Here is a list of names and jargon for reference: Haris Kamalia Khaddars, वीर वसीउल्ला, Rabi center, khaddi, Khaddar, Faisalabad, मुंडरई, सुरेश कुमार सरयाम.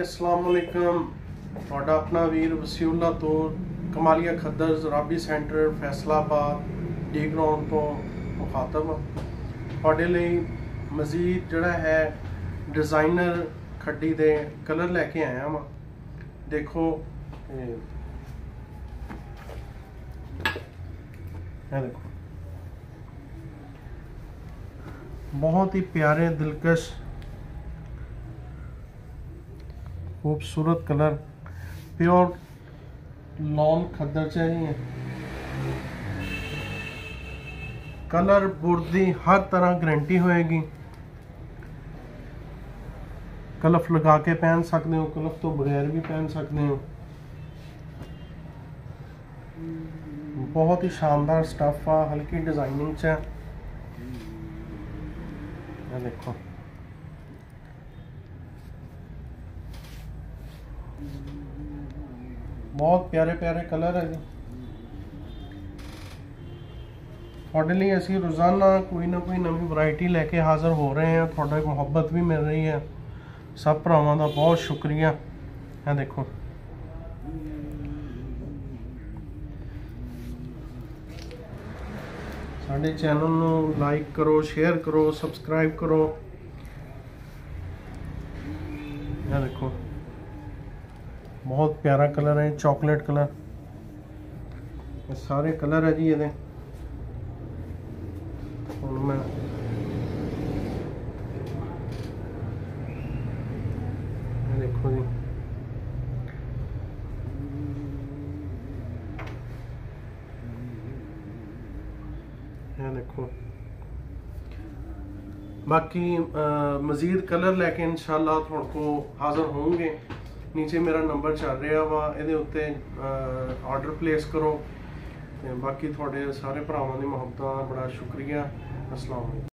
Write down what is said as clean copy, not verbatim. असलामुअलैकुम। तुहाडा अपना वीर वसीउल्ला तो कमालिया खद्दर ज़राबी सेंटर फैसलाबाद डी ग्राउंड तो मुखातब तुहाडे लई मजीद जड़ा है डिज़ाइनर खड्डी दे कलर लैके आया वा। देखो ये देखो बहुत ही प्यारे दिलकश खूबसूरत कलर प्योर लॉन खद्दर चाहिए। कलर बुर्दी हर तरह गारंटी होएगी। कलफ लगा के पहन सकते हो, कलफ तो बगैर भी पहन सकते हो। बहुत ही शानदार स्टफ है, हल्की डिजाइनिंग च है। देखो बहुत प्यारे प्यारे कलर है जी। थोड़े लिए ऐसी रोज़ाना कोई ना कोई नवी वैरायटी लेके हाज़र हो रहे हैं। थोड़ी मुहब्बत भी मिल रही है सब भरावां दा, बहुत शुक्रिया। है देखो साडे चैनल नू लाइक करो, शेयर करो, सब्सक्राइब करो। है देखो बहुत प्यारा कलर है, चॉकलेट कलर। सारे कलर है जी। ये मैं देखो जी ये देखो। बाकी मजीद कलर लेके इंशाल्लाह तुहाको हाजिर होंगे। नीचे मेरा नंबर चल रहा वा, ये उत्ते ऑर्डर प्लेस करो। बाकी थोड़े सारे भरावां दी मुहब्बत बड़ा शुक्रिया। अस्सलाम वालेकुम।